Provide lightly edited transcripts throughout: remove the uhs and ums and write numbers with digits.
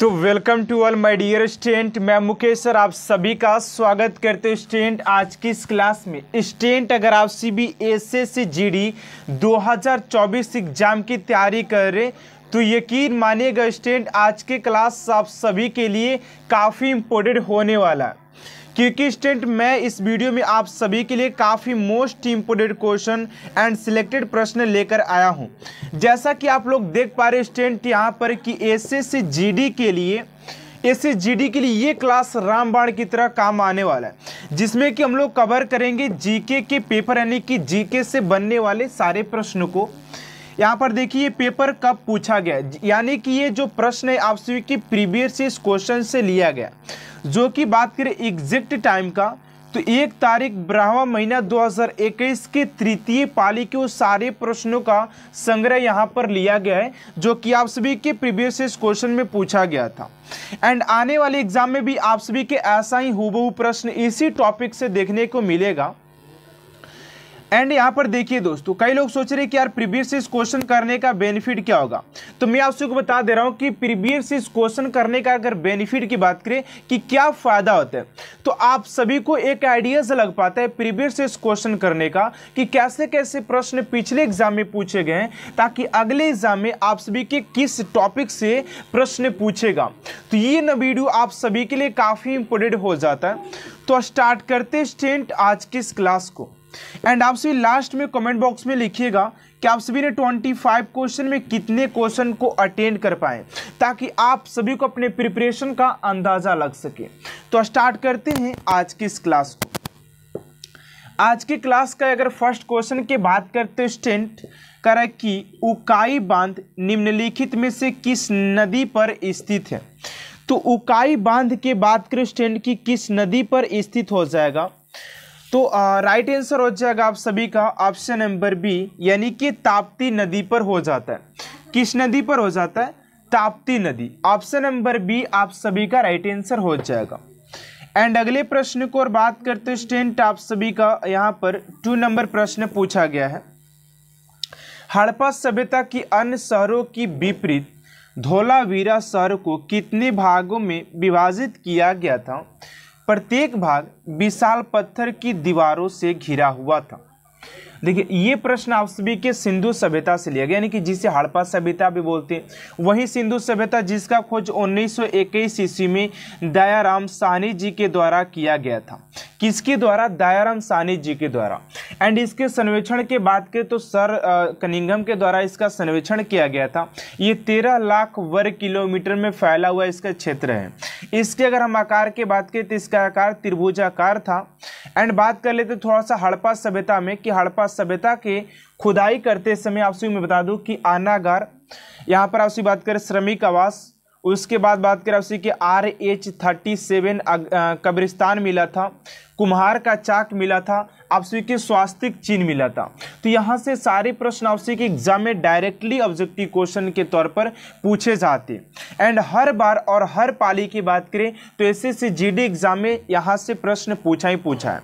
तो welcome to all my dear student, मैं Mukesh sir आप सभी का स्वागत करते हूँ। स्टूडेंट आज की इस क्लास में स्टूडेंट अगर आप एसएससी जीडी 2024 एग्जाम की तैयारी कर रहे तो यकीन मानिएगा स्टूडेंट आज के क्लास आप सभी के लिए काफ़ी इम्पोर्टेंट होने वाला है, क्योंकि स्टूडेंट मैं इस वीडियो में आप सभी के लिए काफ़ी most important question and selected प्रश्न लेकर आया हूं। जैसा कि आप लोग देख पा रहे स्टूडेंट यहां पर कि एसएससी जीडी के लिए ये क्लास रामबाण की तरह काम आने वाला है, जिसमें कि हम लोग कवर करेंगे जीके के पेपर यानी कि जीके से बनने वाले सारे प्रश्नों को। यहाँ पर देखिए पेपर कब पूछा गया, यानी कि ये जो प्रश्न है आप सभी के प्रीवियस क्वेश्चन से लिया गया, जो कि बात करें एग्जैक्ट टाइम का तो 1 तारीख 12वां महीना 2021 के तृतीय पाली के उस सारे प्रश्नों का संग्रह यहाँ पर लिया गया है, जो कि आप सभी के प्रीवियस क्वेश्चन में पूछा गया था। एंड आने वाले एग्जाम में भी आप सभी के ऐसा ही हूबहू प्रश्न इसी टॉपिक से देखने को मिलेगा। एंड यहाँ पर देखिए दोस्तों, कई लोग सोच रहे हैं कि यार प्रीवियस क्वेश्चन करने का बेनिफिट क्या होगा, तो मैं आप सबको बता दे रहा हूँ कि प्रीवियस क्वेश्चन करने का अगर बेनिफिट की बात करें कि क्या फ़ायदा होता है, तो आप सभी को एक आइडिया से लग पाता है प्रीवियस क्वेश्चन करने का कि कैसे कैसे प्रश्न पिछले एग्जाम में पूछे गए हैं, ताकि अगले एग्जाम में आप सभी के किस टॉपिक से प्रश्न पूछेगा। तो ये ना वीडियो आप सभी के लिए काफ़ी इम्पोर्टेंट हो जाता है। तो स्टार्ट करते स्टूडेंट आज की इस क्लास को। एंड आप सभी लास्ट में कमेंट बॉक्स में लिखिएगा कि आप सभी ने 25 क्वेश्चन में कितने क्वेश्चन को अटेंड कर पाए, ताकि आप सभी को अपने प्रिपरेशन का अंदाज़ा लग सके। तो स्टार्ट करते हैं आज की इस क्लास को। आज के क्लास का अगर फर्स्ट क्वेश्चन की बात करते स्टूडेंट करें कि उकाई बांध निम्नलिखित में से किस नदी पर स्थित है, तो उकाई बांध की बात करें स्टूडेंट की किस नदी पर स्थित हो जाएगा, तो राइट आंसर हो जाएगा आप सभी का ऑप्शन नंबर बी, यानी कि ताप्ती नदी पर हो जाता है। किस नदी पर हो जाता है? ताप्ती नदी। ऑप्शन नंबर बी आप सभी का राइट आंसर हो जाएगा। एंड अगले प्रश्न को और बात करते हैं स्टूडेंट आप सभी का, यहाँ पर 2 नंबर प्रश्न पूछा गया है। हड़प्पा सभ्यता की अन्य शहरों की विपरीत धोलावीरा शहर को कितने भागों में विभाजित किया गया था? प्रत्येक भाग विशाल पत्थर की दीवारों से घिरा हुआ था। देखिए ये प्रश्न आप सभी के सिंधु सभ्यता से लिया गया, यानी कि जिसे हड़प्पा सभ्यता भी बोलते हैं वही सिंधु सभ्यता, जिसका खोज 1921 ईस्वी में दयाराम साहनी जी के द्वारा किया गया था। किसके द्वारा? दयाराम साहनी जी के द्वारा। एंड इसके सर्वेक्षण के बात करें तो सर कनिंघम के द्वारा इसका सर्वेक्षण किया गया था। ये 13 लाख वर्ग किलोमीटर में फैला हुआ इसका क्षेत्र है। इसके अगर हम आकार की बात करें तो इसका आकार त्रिभुजाकार था। एंड बात कर लेते थोड़ा सा हड़प्पा सभ्यता में कि हड़प्पा सभ्यता के खुदाई करते समय आप सभी मैं बता दूं कि आनागार, यहाँ पर आप सभी बात करें श्रमिक आवास, उसके बाद बात करें आप सभी कि RH-37 कब्रिस्तान मिला था, कुम्हार का चाक मिला था, आप सभी के स्वास्तिक चिन्ह मिला था। तो यहाँ से सारे प्रश्न आप सभी के एग्जाम में डायरेक्टली ऑब्जेक्टिव क्वेश्चन के तौर पर पूछे जाते हैं। एंड हर बार और हर पाली की बात करें तो एसएससी जीडी एग्जाम में यहाँ से प्रश्न पूछा ही पूछा है,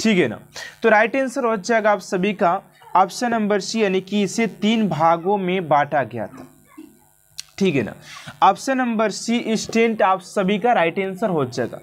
ठीक है ना। तो राइट आंसर हो जाएगा आप सभी का ऑप्शन नंबर सी, यानी कि इसे 3 भागों में बांटा गया था, ठीक है ना। ऑप्शन नंबर सी स्टूडेंट आप सभी का राइट आंसर हो जाएगा।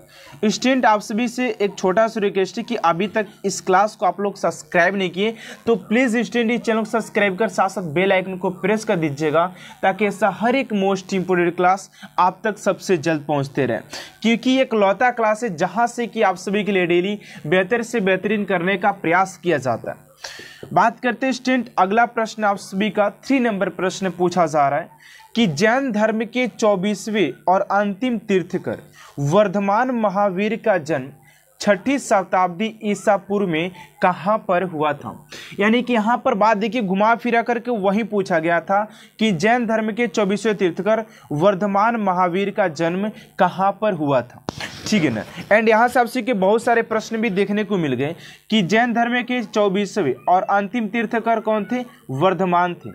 स्टूडेंट आप सभी से एक छोटा सा रिक्वेस्ट है कि अभी तक इस क्लास को आप लोग सब्सक्राइब नहीं किए तो प्लीज़ स्टूडेंट इस चैनल को सब्सक्राइब कर साथ साथ बेल आइकन को प्रेस कर दीजिएगा, ताकि ऐसा हर एक मोस्ट इंपोर्टेंट क्लास आप तक सबसे जल्द पहुँचते रहें, क्योंकि ये लौता क्लास है जहाँ से कि आप सभी के लिए डेली बेहतर से बेहतरीन करने का प्रयास किया जाता है। बात करते हैं स्टूडेंट अगला प्रश्न आप सभी का 3 नंबर प्रश्न पूछा जा रहा है कि जैन धर्म के 24वें और अंतिम तीर्थकर वर्धमान महावीर का जन्म 6ठी शताब्दी ईसा पूर्व में कहाँ पर हुआ था? यानी कि यहाँ पर बात देखिए घुमा फिरा करके वहीं पूछा गया था कि जैन धर्म के 24वें तीर्थकर वर्धमान महावीर का जन्म कहाँ पर हुआ था, ठीक है ना। एंड यहाँ से आप सभी के बहुत सारे प्रश्न भी देखने को मिल गए कि जैन धर्म के 24वें और अंतिम तीर्थकर कौन थे? वर्धमान थे,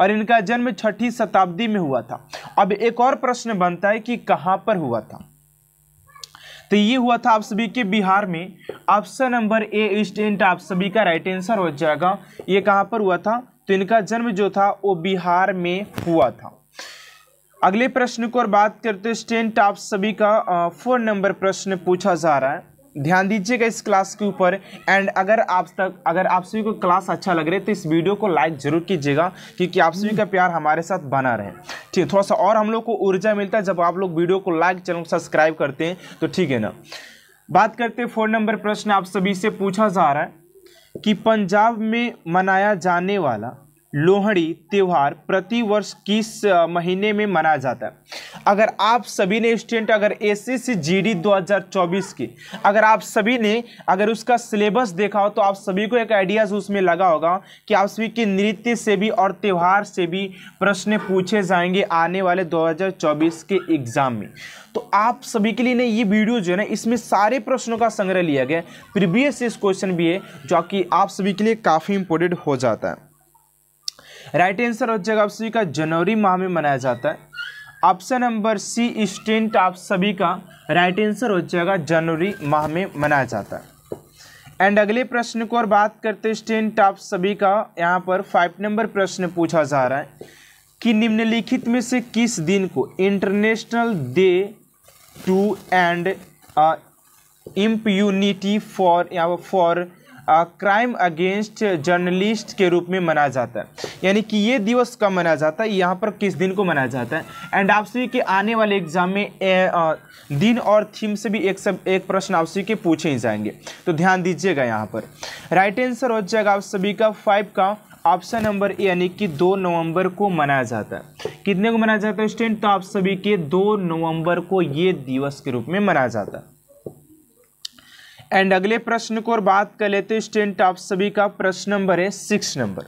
और इनका जन्म 6ठी शताब्दी में हुआ था। अब एक और प्रश्न बनता है कि कहाँ पर हुआ था, तो ये हुआ था आप सभी के बिहार में। ऑप्शन नंबर ए स्टूडेंट आप सभी का राइट आंसर हो जाएगा। ये कहाँ पर हुआ था? तो इनका जन्म जो था वो बिहार में हुआ था। अगले प्रश्न को और बात करते हैं स्टूडेंट आप सभी का 4 नंबर प्रश्न पूछा जा रहा है। ध्यान दीजिएगा इस क्लास के ऊपर। एंड अगर आप सभी को क्लास अच्छा लग रहा है तो इस वीडियो को लाइक जरूर कीजिएगा, क्योंकि आप सभी का प्यार हमारे साथ बना रहे। ठीक है, थोड़ा सा और हम लोग को ऊर्जा मिलता है जब आप लोग वीडियो को लाइक चैनल को सब्सक्राइब करते हैं, तो ठीक है ना। बात करते हैं 4 नंबर प्रश्न आप सभी से पूछा जा रहा है कि पंजाब में मनाया जाने वाला लोहड़ी त्यौहार प्रतिवर्ष किस महीने में मनाया जाता है। अगर आप सभी ने स्टूडेंट अगर एसएससी जीडी 2024 की अगर आप सभी ने अगर उसका सिलेबस देखा हो तो आप सभी को एक आइडियाज उसमें लगा होगा कि आप सभी के नृत्य से भी और त्यौहार से भी प्रश्न पूछे जाएंगे आने वाले 2024 के एग्जाम में। तो आप सभी के लिए ना ये वीडियो जो है ना इसमें सारे प्रश्नों का संग्रह लिया गया, प्रीवियस ईयर क्वेश्चन भी है जो कि आप सभी के लिए काफ़ी इंपॉर्टेंट हो जाता है। राइट आंसर हो जाएगा आप सभी का जनवरी माह में मनाया जाता है। ऑप्शन नंबर सी स्टूडेंट आप सभी का राइट आंसर हो जाएगा जनवरी माह में मनाया जाता है। एंड अगले प्रश्न को और बात करते हैं स्टूडेंट आप सभी का, यहाँ पर 5 नंबर प्रश्न पूछा जा रहा है कि निम्नलिखित में से किस दिन को international day to end impunity for यहाँ फॉर क्राइम अगेंस्ट जर्नलिस्ट के रूप में मनाया जाता है, यानी कि ये दिवस कब मनाया जाता है, यहाँ पर किस दिन को मनाया जाता है। एंड आप सभी के आने वाले एग्जाम में दिन और थीम से भी एक प्रश्न आप सभी के पूछे ही जाएंगे, तो ध्यान दीजिएगा। यहाँ पर राइट आंसर हो जाएगा आप सभी का 5 का ऑप्शन नंबर ए, यानी कि 2 नवंबर को मनाया जाता है। कितने को मनाया जाता है स्टूडेंट, तो आप सभी के 2 नवंबर को ये दिवस के रूप में मनाया जाता है। एंड अगले प्रश्न को और बात कर लेते हैं स्टूडेंट आप सभी का, प्रश्न नंबर है 6 नंबर।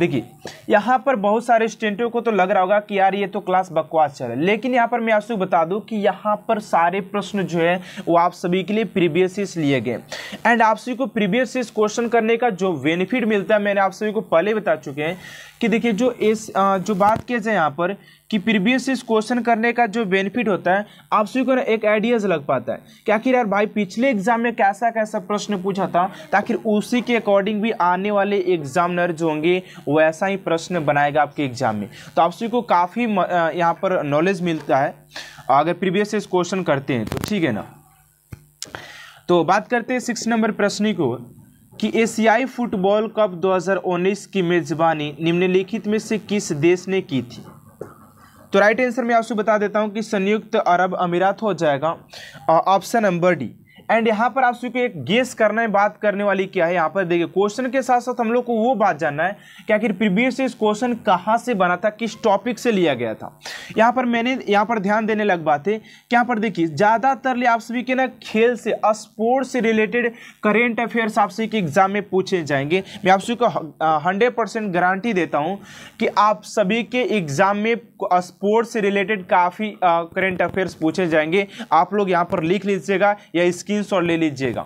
देखिए यहाँ पर बहुत सारे स्टूडेंटों को तो लग रहा होगा कि यार ये तो क्लास बकवास चल रहा है, लेकिन यहाँ पर मैं आपसे बता दूँ कि यहाँ पर सारे प्रश्न जो है वो आप सभी के लिए प्रीवियस ईयर लिए गए। एंड आप सभी को प्रीवियस ईयर क्वेश्चन करने का जो बेनिफिट मिलता है मैंने आप सभी को पहले बता चुके हैं कि देखिए जो बात किया जाए यहाँ पर कि प्रीवियस ईयर क्वेश्चन करने का जो बेनिफिट होता है आप सभी को एक आइडियाज लग पाता है कि आखिर यार भाई पिछले एग्जाम में कैसा कैसा प्रश्न पूछा था, ताकि उसी के अकॉर्डिंग भी आने वाले एग्जामिनर जो होंगे वैसा ही प्रश्न बनाएगा आपके एग्जाम में। तो आप सभी को काफ़ी यहाँ पर नॉलेज मिलता है अगर प्रीवियस ईयर क्वेश्चन करते हैं, तो ठीक है ना। तो बात करते हैं 6 नंबर प्रश्न को कि एशियाई फुटबॉल कप 2019 की मेजबानी निम्नलिखित में से किस देश ने की थी। तो राइट आंसर मैं आपसे बता देता हूं कि संयुक्त अरब अमीरात हो जाएगा ऑप्शन नंबर डी। एंड यहाँ पर आप सभी को एक गेस करना है, बात करने वाली क्या है यहाँ पर। देखिए क्वेश्चन के साथ साथ हम लोग को वो बात जानना है कि आखिर प्रीवियस ईयर क्वेश्चन कहाँ से बना था, किस टॉपिक से लिया गया था। यहाँ पर ध्यान देने लग बात है कि यहाँ पर देखिए ज़्यादातर आप सभी के ना खेल से स्पोर्ट्स से रिलेटेड करेंट अफेयर्स आप सभी के एग्जाम में पूछे जाएंगे। मैं आप सभी को 100% गारंटी देता हूँ कि आप सभी के एग्जाम में स्पोर्ट्स से रिलेटेड काफ़ी करेंट अफेयर्स पूछे जाएंगे। आप लोग यहाँ पर लिख लीजिएगा या स्क्रीन शॉट ले लीजिएगा,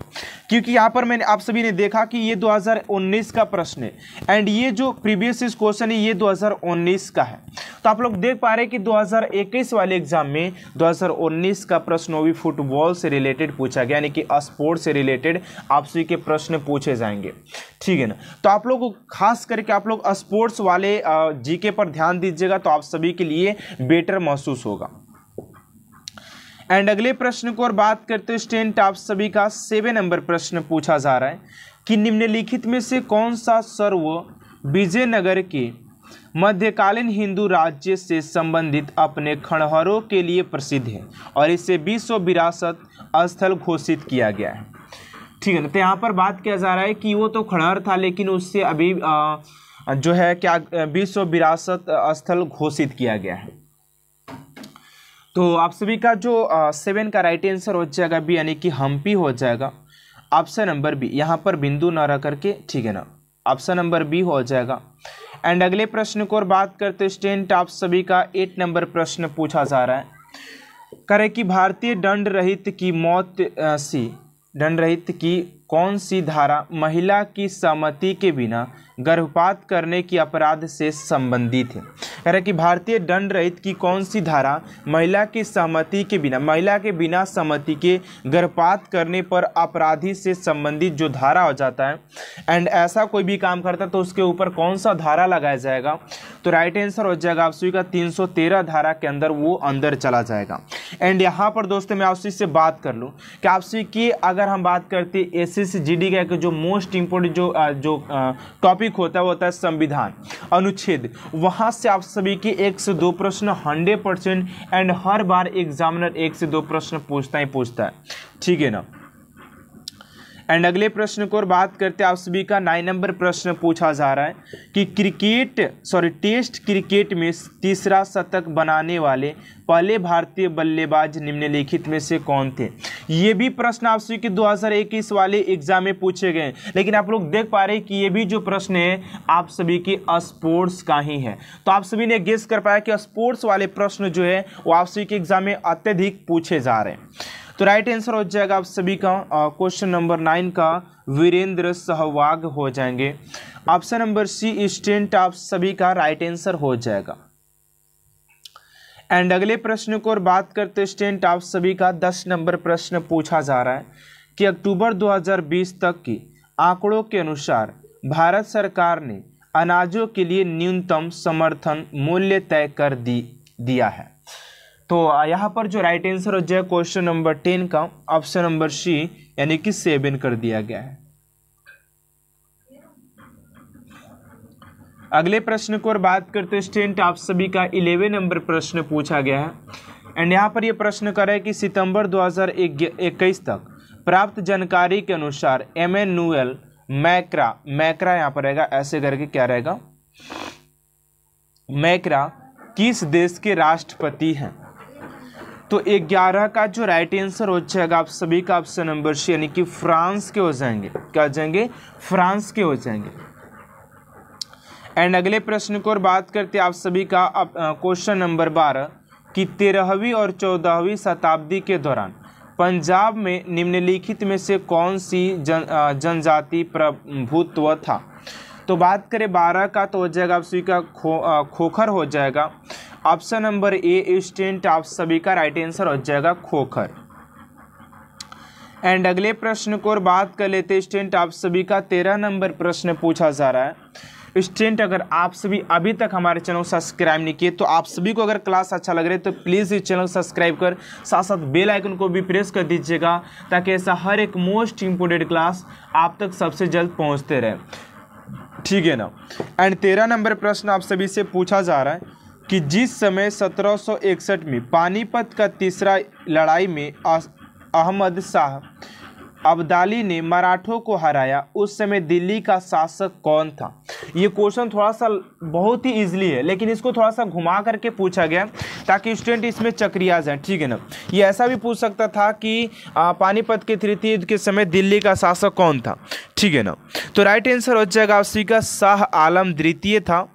क्योंकि यहाँ पर मैंने आप सभी ने देखा कि ये 2019 का प्रश्न है। एंड ये जो प्रीवियस ईयर क्वेश्चन है ये 2019 का है, तो आप लोग देख पा रहे हैं कि 2021 वाले एग्जाम में 2019 का प्रश्न वो भी फुटबॉल से रिलेटेड पूछा गया, यानी कि स्पोर्ट से रिलेटेड आप सभी के प्रश्न पूछे जाएंगे, ठीक है ना। तो आप लोग खास करके आप लोग स्पोर्ट्स वाले जीके पर ध्यान दीजिएगा, तो आप सभी के लिए बेटर महसूस होगा। एंड अगले प्रश्न को और बात करते हैं स्टूडेंट आप सभी का 7 नंबर प्रश्न पूछा जा रहा है कि निम्नलिखित में से कौन सा सर्व विजयनगर के मध्यकालीन हिंदू राज्य से संबंधित अपने खंडहरों के लिए प्रसिद्ध है और इसे विश्व विरासत स्थल घोषित किया गया है, ठीक है ना। तो यहाँ पर बात किया जा रहा है कि वो तो खंडहर था लेकिन उससे अभी जो है क्या विश्व विरासत स्थल घोषित किया गया है। तो आप सभी का जो 7 का राइट आंसर हो जाएगा बी, यानी कि हम्पी हो जाएगा ऑप्शन नंबर बी। यहाँ पर बिंदु न रख करके, ठीक है ना, ऑप्शन नंबर बी हो जाएगा। एंड अगले प्रश्न को और बात करते स्टूडेंट आप सभी का 8 नंबर प्रश्न पूछा जा रहा है करे कि भारतीय दंड रहित की मौत सी दंड रहित की कौन सी धारा महिला की सहमति के बिना गर्भपात करने की अपराध से संबंधित है। कह रहे कि भारतीय दंड रहित की कौन सी धारा महिला की सहमति के बिना सहमति के गर्भपात करने पर अपराधी से संबंधित जो धारा हो जाता है एंड ऐसा कोई भी काम करता है तो उसके ऊपर कौन सा धारा लगाया जाएगा, तो राइट आंसर हो जाएगा आप सभी का 313 धारा के अंदर वो अंदर चला जाएगा। एंड यहाँ पर दोस्तों मैं आप सभी से बात कर लूँ कि आप सभी की अगर हम बात करते एसएससी जीडी का जो मोस्ट इम्पोर्टेंट जो टॉपिक होता है वो होता है संविधान अनुच्छेद, वहाँ से आप सभी की 1 से 2 प्रश्न 100% एंड हर बार एग्जामिनर 1 से 2 प्रश्न पूछता ही पूछता है, ठीक है ना। एंड अगले प्रश्न को और बात करते हैं आप सभी का 9 नंबर प्रश्न पूछा जा रहा है कि टेस्ट क्रिकेट में 3रा शतक बनाने वाले पहले भारतीय बल्लेबाज निम्नलिखित में से कौन थे। ये भी प्रश्न आप सभी के 2021 वाले एग्जाम में पूछे गए, लेकिन आप लोग देख पा रहे हैं कि ये भी जो प्रश्न है आप सभी के स्पोर्ट्स का ही है, तो आप सभी ने गेस कर पाया कि स्पोर्ट्स वाले प्रश्न जो है वो आप सभी के एग्जाम में अत्यधिक पूछे जा रहे हैं। तो राइट आंसर हो जाएगा आप सभी का क्वेश्चन नंबर 9 का वीरेंद्र सहवाग हो जाएंगे। ऑप्शन नंबर सी स्टेंट आप सभी का राइट आंसर हो जाएगा। एंड अगले प्रश्न को और बात करते स्टेंट आप सभी का 10 नंबर प्रश्न पूछा जा रहा है कि अक्टूबर 2020 तक की आंकड़ों के अनुसार भारत सरकार ने अनाजों के लिए न्यूनतम समर्थन मूल्य तय कर दिया है। तो यहाँ पर जो राइट आंसर हो जाए क्वेश्चन नंबर 10 का ऑप्शन नंबर सी यानी कि 7 कर दिया गया है। अगले प्रश्न को और बात करते स्टूडेंट आप सभी का 11 नंबर प्रश्न पूछा गया है। एंड यहाँ पर यह प्रश्न कर रहा है कि सितंबर 2021 तक प्राप्त जानकारी के अनुसार एमेनुएल मैक्रा यहाँ पर रहेगा ऐसे करके क्या रहेगा मैक्रा किस देश के राष्ट्रपति हैं। तो 11 का जो राइट आंसर हो जाएगा आप सभी का ऑप्शन नंबर सी यानी कि फ्रांस के हो जाएंगे, क्या हो जाएंगे फ्रांस के हो जाएंगे। एंड अगले प्रश्न को और बात करते आप सभी का क्वेश्चन नंबर 12 कि 13वीं और 14वीं शताब्दी के दौरान पंजाब में निम्नलिखित में से कौन सी जनजाति प्रभुत्व था। तो बात करें 12 का तो हो जाएगा आप सभी का खोखर हो जाएगा। ऑप्शन नंबर ए स्टूडेंट आप सभी का राइट आंसर हो जाएगा खोखर। एंड अगले प्रश्न को और बात कर लेते स्टूडेंट आप सभी का 13 नंबर प्रश्न पूछा जा रहा है। स्टूडेंट अगर आप सभी अभी तक हमारे चैनल को सब्सक्राइब नहीं किए तो आप सभी को अगर क्लास अच्छा लग रहा है तो प्लीज़ इस चैनल को सब्सक्राइब कर साथ साथ बेल आइकन को भी प्रेस कर दीजिएगा ताकि ऐसा हर एक मोस्ट इम्पोर्टेंट क्लास आप तक सबसे जल्द पहुँचते रहे, ठीक है ना। एंड 13 नंबर प्रश्न आप सभी से पूछा जा रहा है कि जिस समय 1761 में पानीपत का 3रा लड़ाई में अहमद शाह अब्दाली ने मराठों को हराया उस समय दिल्ली का शासक कौन था। ये क्वेश्चन थोड़ा सा बहुत ही इजीली है लेकिन इसको थोड़ा सा घुमा करके पूछा गया ताकि स्टूडेंट इसमें चक्रिया जाए, ठीक है ना। ये ऐसा भी पूछ सकता था कि पानीपत के तृतीय युद्ध के समय दिल्ली का शासक कौन था, ठीक है ना। तो राइट आंसर हो जाएगा आप सभी का शाह आलम द्वितीय था।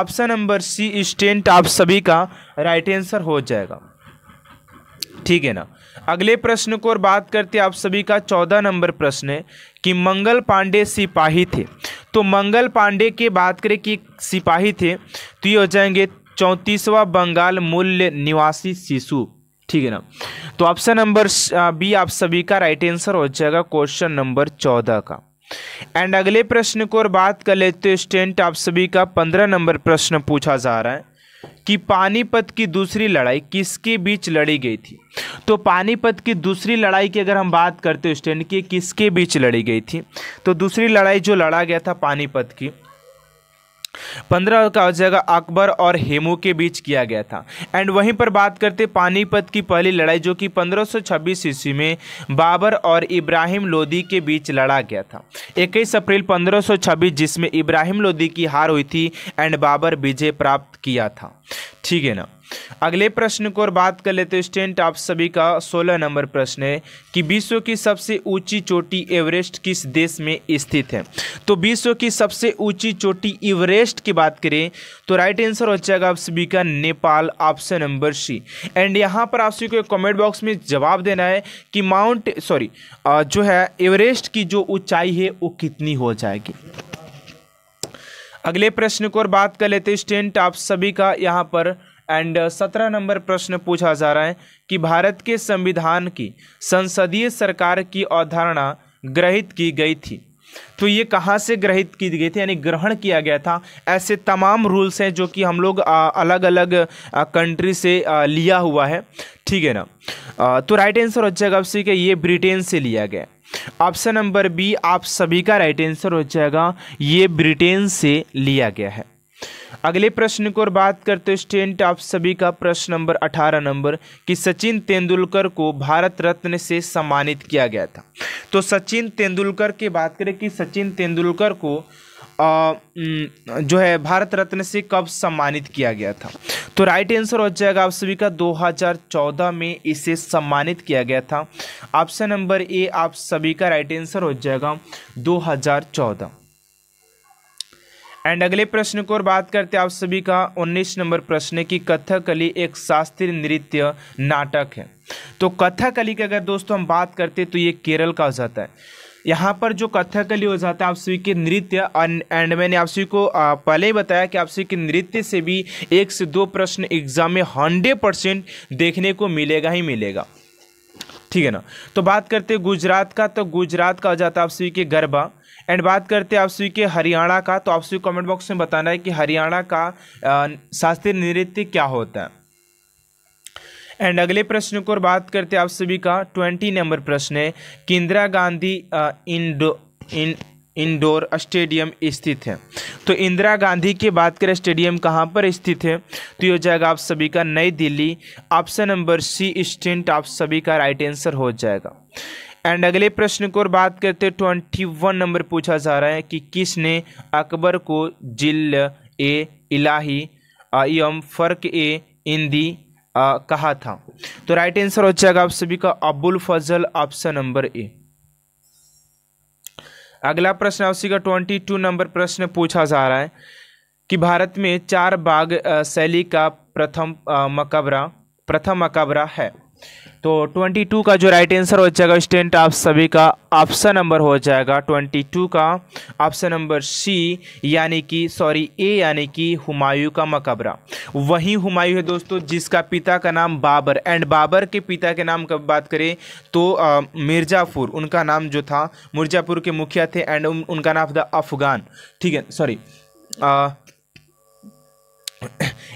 ऑप्शन नंबर सी स्टूडेंट आप सभी का राइट आंसर हो जाएगा, ठीक है ना। अगले प्रश्न को और बात करते आप सभी का 14 नंबर प्रश्न है कि मंगल पांडे सिपाही थे। तो मंगल पांडे के बात करें कि सिपाही थे तो ये हो जाएंगे 34वां बंगाल मूल निवासी शिशु, ठीक है ना। तो ऑप्शन नंबर बी आप सभी का राइट आंसर हो जाएगा क्वेश्चन नंबर 14 का। एंड अगले प्रश्न को और बात कर लेते हैं स्टूडेंट आप सभी का 15 नंबर प्रश्न पूछा जा रहा है कि पानीपत की दूसरी लड़ाई किसके बीच लड़ी गई थी। तो पानीपत की दूसरी लड़ाई की अगर हम बात करते हैं स्टूडेंट की किसके बीच लड़ी गई थी, तो दूसरी लड़ाई जो लड़ा गया था पानीपत की 15 का हो जाएगा अकबर और हेमू के बीच किया गया था। एंड वहीं पर बात करते पानीपत की पहली लड़ाई जो कि 1526 ईस्वी में बाबर और इब्राहिम लोदी के बीच लड़ा गया था 21 अप्रैल 1526 जिसमें इब्राहिम लोदी की हार हुई थी एंड बाबर विजय प्राप्त किया था, ठीक है ना। अगले प्रश्न को और बात कर लेते हैं स्टूडेंट आप सभी का। 16 नंबर प्रश्न है कि विश्व की सबसे ऊंची चोटी एवरेस्ट किस देश में स्थित है। तो विश्व की सबसे ऊंची चोटी एवरेस्ट की बात करें तो राइट आंसर हो जाएगा आप सभी का Nepal, option number C. And यहां पर आप सभी को कमेंट बॉक्स में जवाब देना है कि एवरेस्ट की जो ऊंचाई है वो कितनी हो जाएगी। अगले प्रश्न को और बात कर लेते हैं स्टूडेंट आप सभी का यहाँ पर। एंड 17 नंबर प्रश्न पूछा जा रहा है कि भारत के संविधान की संसदीय सरकार की अवधारणा गृहीत की गई थी। तो ये कहाँ से गृहित की गई थी यानी ग्रहण किया गया था। ऐसे तमाम रूल्स हैं जो कि हम लोग अलग अलग कंट्री से लिया हुआ है, ठीक है ना। तो राइट आंसर हो जाएगा आप सभी का ये ब्रिटेन से लिया गया, ऑप्शन नंबर बी आप सभी का राइट आंसर हो जाएगा ये ब्रिटेन से लिया गया है। अगले प्रश्न को और बात करते हैं स्टूडेंट आप सभी का। प्रश्न नंबर 18 नंबर कि सचिन तेंदुलकर को भारत रत्न से सम्मानित किया गया था। तो सचिन तेंदुलकर की बात करें कि सचिन तेंदुलकर को भारत रत्न से कब सम्मानित किया गया था। तो राइट आंसर हो जाएगा आप सभी का 2014 में इसे सम्मानित किया गया था, ऑप्शन नंबर ए आप सभी का राइट आंसर हो जाएगा 2014। एंड अगले प्रश्न को और बात करते हैं आप सभी का। 19 नंबर प्रश्न है कि कथकली एक शास्त्रीय नृत्य नाटक है। तो कथकली की अगर दोस्तों हम बात करते हैं तो ये केरल का हो जाता है। यहाँ पर जो कथकली हो जाता है आप सभी के नृत्य, एंड मैंने आप सभी को पहले ही बताया कि आप सभी के नृत्य से भी 1 से 2 प्रश्न एग्जाम में 100% देखने को मिलेगा ही मिलेगा, ठीक है ना। तो बात करते हैं गुजरात का, तो गुजरात का हो जाता है आप सभी के गरबा। एंड बात करते हैं आप सभी के हरियाणा का, तो आप सभी कमेंट बॉक्स में बताना है कि हरियाणा का शास्त्रीय नृत्य क्या होता है। एंड अगले प्रश्न को और बात करते हैं आप सभी का। 20 नंबर प्रश्न है कि इंदिरा गांधी इंडोर स्टेडियम स्थित है। तो इंदिरा गांधी की बात करें स्टेडियम कहाँ पर स्थित है तो ये हो जाएगा आप सभी का New Delhi, option number C student आप सभी का राइट आंसर हो जाएगा। एंड अगले प्रश्न को और बात करते 21 नंबर पूछा जा रहा है कि किसने अकबर को जिल ए इलाही एवं फर्क ए इंदी कहा था। तो राइट आंसर हो जाएगा आप सभी का Abul Fazal, option number A. अगला प्रश्न आप सभी का 22 नंबर प्रश्न पूछा जा रहा है कि भारत में 4 बाग शैली का प्रथम मकबरा है। तो 22 का जो राइट आंसर हो जाएगा स्टूडेंट आप सभी का ऑप्शन नंबर हो जाएगा 22 का ऑप्शन नंबर ए यानी कि हुमायूं का मकबरा। वही हुमायूं है दोस्तों जिसका पिता का नाम बाबर, एंड बाबर के पिता के नाम की बात करें तो मिर्ज़ापुर उनका नाम जो था, मिर्ज़ापुर के मुखिया थे एंड उनका नाम था अफगान, ठीक है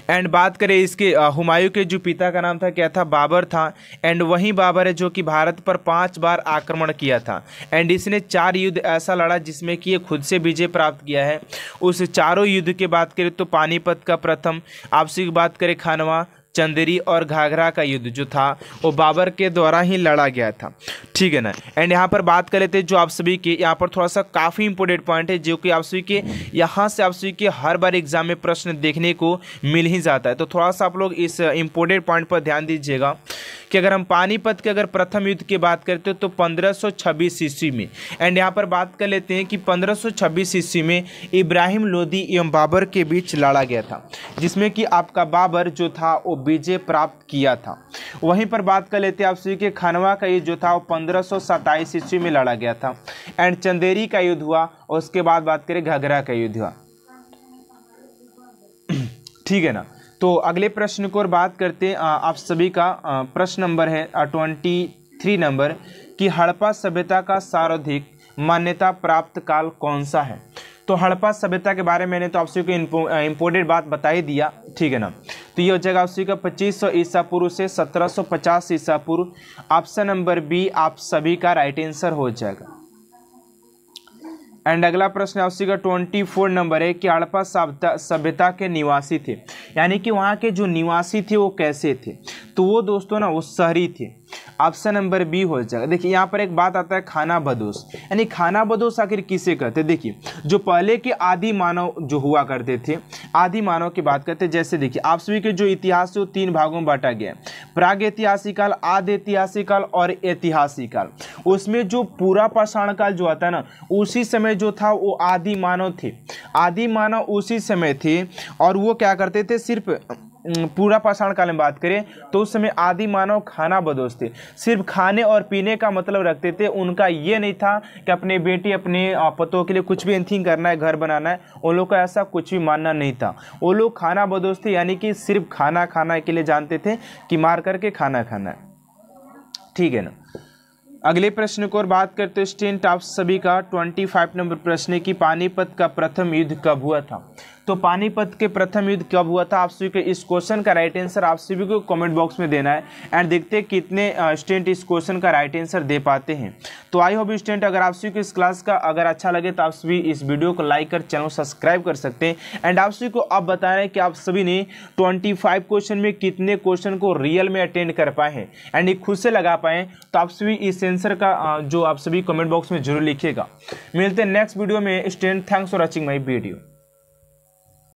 एंड बात करें इसके हुमायूं के जो पिता का नाम था क्या था, बाबर था। एंड वही बाबर है जो कि भारत पर 5 बार आक्रमण किया था एंड इसने 4 युद्ध ऐसा लड़ा जिसमें कि ये खुद से विजय प्राप्त किया है। उस चारों युद्ध की बात करें तो पानीपत का प्रथम, आपसी की बात करें खानवा, चंदेरी और घाघरा का युद्ध जो था वो बाबर के द्वारा ही लड़ा गया था, ठीक है ना। एंड यहाँ पर बात कर लेते हैं जो आप सभी के यहाँ पर थोड़ा सा काफ़ी इंपॉर्टेंट पॉइंट है जो कि आप सभी के यहाँ से आप सभी के हर बार एग्जाम में प्रश्न देखने को मिल ही जाता है। तो थोड़ा सा आप लोग इस इंपॉर्टेंट पॉइंट पर ध्यान दीजिएगा कि अगर हम पानीपत के अगर प्रथम युद्ध की बात करते हैं तो 1526 ईस्वी में, एंड यहाँ पर बात कर लेते हैं कि 1526 ईस्वी में इब्राहिम लोदी एवं बाबर के बीच लड़ा गया था जिसमें कि आपका बाबर जो था वो विजय प्राप्त किया था। वहीं पर बात कर लेते हैं आप सभी के खानवा का युद्ध जो था वो 1527 ईस्वी में लड़ा गया था एंड चंदेरी का युद्ध हुआ और उसके बाद बात करें घाघरा का युद्ध हुआ, ठीक है ना। तो अगले प्रश्न को और बात करते हैं आप सभी का। प्रश्न नंबर है 23 नंबर कि हड़प्पा सभ्यता का सर्वाधिक मान्यता प्राप्त काल कौन सा है। तो हड़प्पा सभ्यता के बारे में मैंने तो आप सभी को इंपोर्टेड बात बता ही दिया, ठीक है ना। तो ये हो जाएगा आप सभी का 2500 ईसा पूर्व से 1750 ईसा पूर्व, ऑप्शन नंबर बी आप सभी का राइट आंसर हो जाएगा। एंड अगला प्रश्न आपसी का 24 नंबर है कि हड़प्पा सभ्यता के निवासी थे, यानी कि वहाँ के जो निवासी थे वो कैसे थे, तो वो दोस्तों ना वो शहरी थे। ऑप्शन नंबर बी हो जाएगा। देखिए यहाँ पर एक बात आता है खाना बदोश, यानी खाना बदोश आखिर किसे कहते हैं। देखिए जो पहले के आदि मानव जो हुआ करते थे, आदि मानव की बात करते हैं, जैसे देखिए आप सभी के जो इतिहास है वो तीन भागों में बांटा गया है, प्रागैतिहासिक काल, आदि ऐतिहासिक काल और ऐतिहासिक काल। उसमें जो पूरा पाषाण काल जो आता है ना उसी समय जो था वो आदि मानव थे, आदि मानव उसी समय थे और वो क्या करते थे, सिर्फ पूरा पाषाण काल में बात करें तो उस समय आदि मानव खाना बदोश थे, सिर्फ खाने और पीने का मतलब रखते थे। उनका ये नहीं था कि अपने बेटे अपने पतों के लिए कुछ भी एनीथिंग करना है, घर बनाना है, उन लोग का ऐसा कुछ भी मानना नहीं था। वो लोग खाना बदोश थे, यानी कि सिर्फ खाना खाना के लिए जानते थे कि मार करके खाना खाना है, ठीक है ना। अगले प्रश्न को और बात करते हैं स्टूडेंट आप सभी का 25 नंबर प्रश्न है कि पानीपत का प्रथम युद्ध कब हुआ था। तो पानीपत के प्रथम युद्ध कब हुआ था, आप सभी को इस क्वेश्चन का राइट आंसर आप सभी को कमेंट बॉक्स में देना है एंड देखते हैं कितने स्टूडेंट इस क्वेश्चन का राइट आंसर दे पाते हैं। तो आई होप स्टूडेंट अगर आप सभी को इस क्लास का अगर अच्छा लगे तो आप सभी इस वीडियो को लाइक कर चैनल सब्सक्राइब कर सकते हैं एंड आप सभी को अब बता रहे हैं कि आप सभी ने 25 क्वेश्चन में कितने क्वेश्चन को रियल में अटेंड कर पाए हैं एंड ये खुद से लगा पाएँ, तो आप सभी इस आंसर का जो आप सभी कमेंट बॉक्स में जरूर लिखिएगा। मिलते हैं नेक्स्ट वीडियो में student, thanks for watching my video.